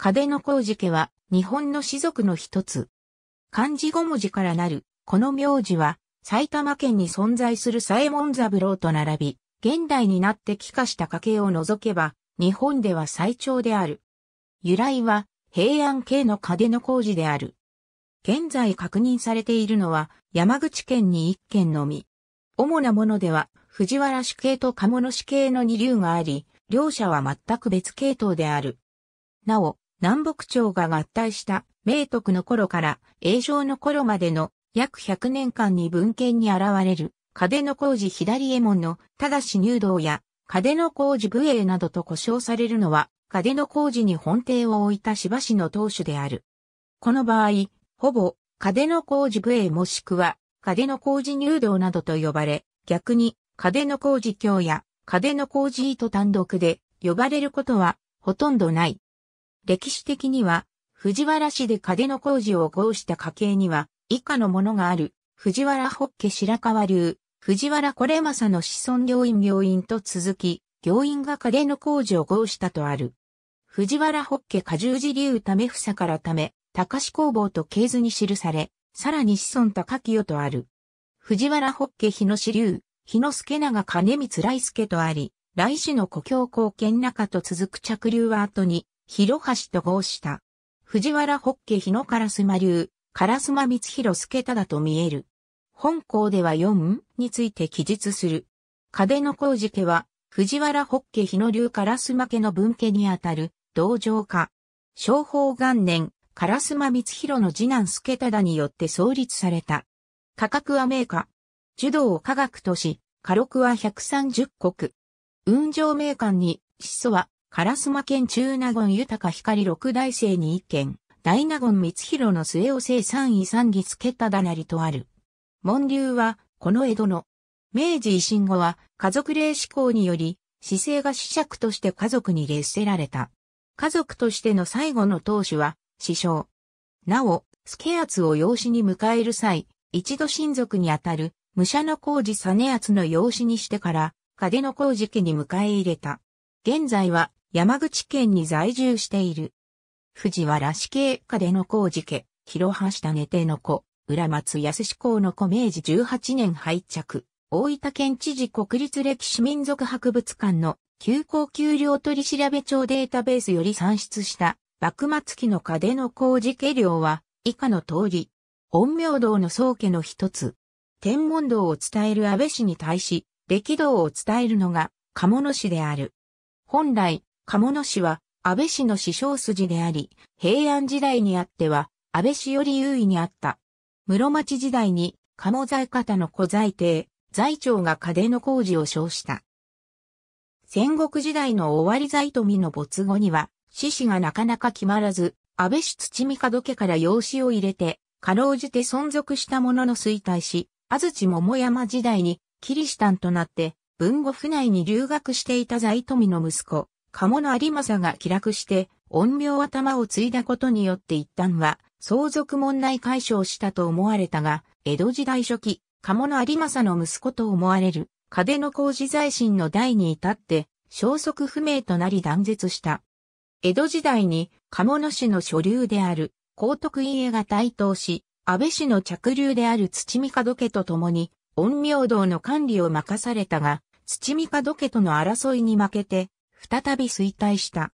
嘉手小路家は日本の氏族の一つ。漢字5文字からなる、この名字は埼玉県に存在する左衛門三郎と並び、現代になって帰化した家系を除けば、日本では最長である。由来は平安系の嘉手小路である。現在確認されているのは山口県に1軒のみ。主なものでは藤原氏系と賀茂氏系の二流があり、両者は全く別系統である。なお、南北朝が合体した明徳の頃から永正の頃までの約100年間に文献に現れる嘉手小路左衛門の正入道や嘉手小路武衛などと呼称されるのは嘉手小路に本邸を置いた柴氏の当主である。この場合、ほぼ嘉手小路武衛もしくは嘉手小路入道などと呼ばれ、逆に嘉手小路卿や嘉手小路と単独で呼ばれることはほとんどない。歴史的には、藤原氏で嘉手小路を合した家系には、以下のものがある、藤原北家白川流、藤原惟政の子孫行員と続き、行員が嘉手小路を合したとある。藤原北家加重寺流為房から為、高志工房と系図に記され、さらに子孫高清とある。藤原北家日野氏流、日野助長兼光来助とあり、来氏の故郷貢献中と続く着流は後に、広橋と合した。藤原北家日野烏丸流、烏丸光弘助忠と見える。本項では4について記述する。嘉手小路家は、藤原北家日野流烏丸家の分家にあたる、同城家。正保元年、烏丸光弘の次男助忠によって創立された。科格は名家。儒道を科学とし、科録は130国。運上名官に、始祖は、烏丸県中納言豊光六大生に一軒、大納言光弘の末を生三位三義助忠なりとある。門流は、この江戸の。明治維新後は、家族令施行により、氏姓が子爵として家族に列せられた。家族としての最後の当主は、師匠。なお、助厚を養子に迎える際、一度親族にあたる、武者の小路実篤の養子にしてから、嘉手小路家に迎え入れた。現在は、山口県に在住している。藤原氏系嘉手小路家、広橋種手の子、浦松安志功の子明治18年拝着、大分県知事国立歴史民俗博物館の休校給料取調帳データベースより算出した幕末期の嘉手小路家領は以下の通り、陰陽道の宗家の一つ、天文道を伝える安倍氏に対し、暦道を伝えるのが賀茂氏である。本来、賀茂氏は安倍氏の師匠筋であり、平安時代にあっては安倍氏より優位にあった。室町時代に賀茂在方の小在邸、在長が嘉手小路を称した。戦国時代の尾張在富の没後には、氏子がなかなか決まらず、安倍氏土御門家から養子を入れて、かろうじて存続したものの衰退し、安土桃山時代にキリシタンとなって、豊後府内に留学していた在富の息子、賀茂有政が気落して、陰陽頭を継いだことによって一旦は、相続問題解消したと思われたが、江戸時代初期、賀茂有政の息子と思われる、嘉手小路在臣の代に至って、消息不明となり断絶した。江戸時代に、賀茂氏の所流である、高徳家が台頭し、安倍氏の嫡流である土御門家と共に、陰陽道の管理を任されたが、土御門家との争いに負けて、再び衰退した。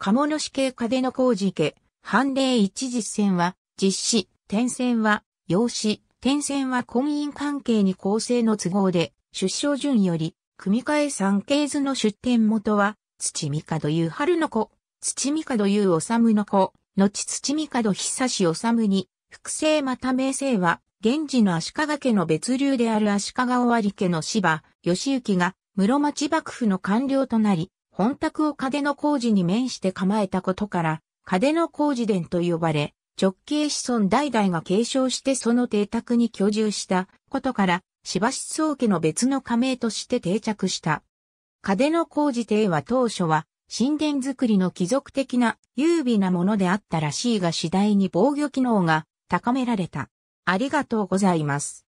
賀茂氏系嘉手小路家、判例一実践は、実子、転遷は、養子、転遷は婚姻関係に公正の都合で、出生順より、組替え三系図の出典元は、土御門雄春の子、土御門雄治の子、後土御門久治に、複姓また名姓は、現時の足利家の別流である足利尾張家の柴義行が、室町幕府の官僚となり、本宅を嘉手小路に面して構えたことから、嘉手小路殿と呼ばれ、直系子孫代々が継承してその邸宅に居住したことから、柴氏宗家の別の家名として定着した。嘉手小路邸は当初は、神殿作りの貴族的な優美なものであったらしいが次第に防御機能が高められた。ありがとうございます。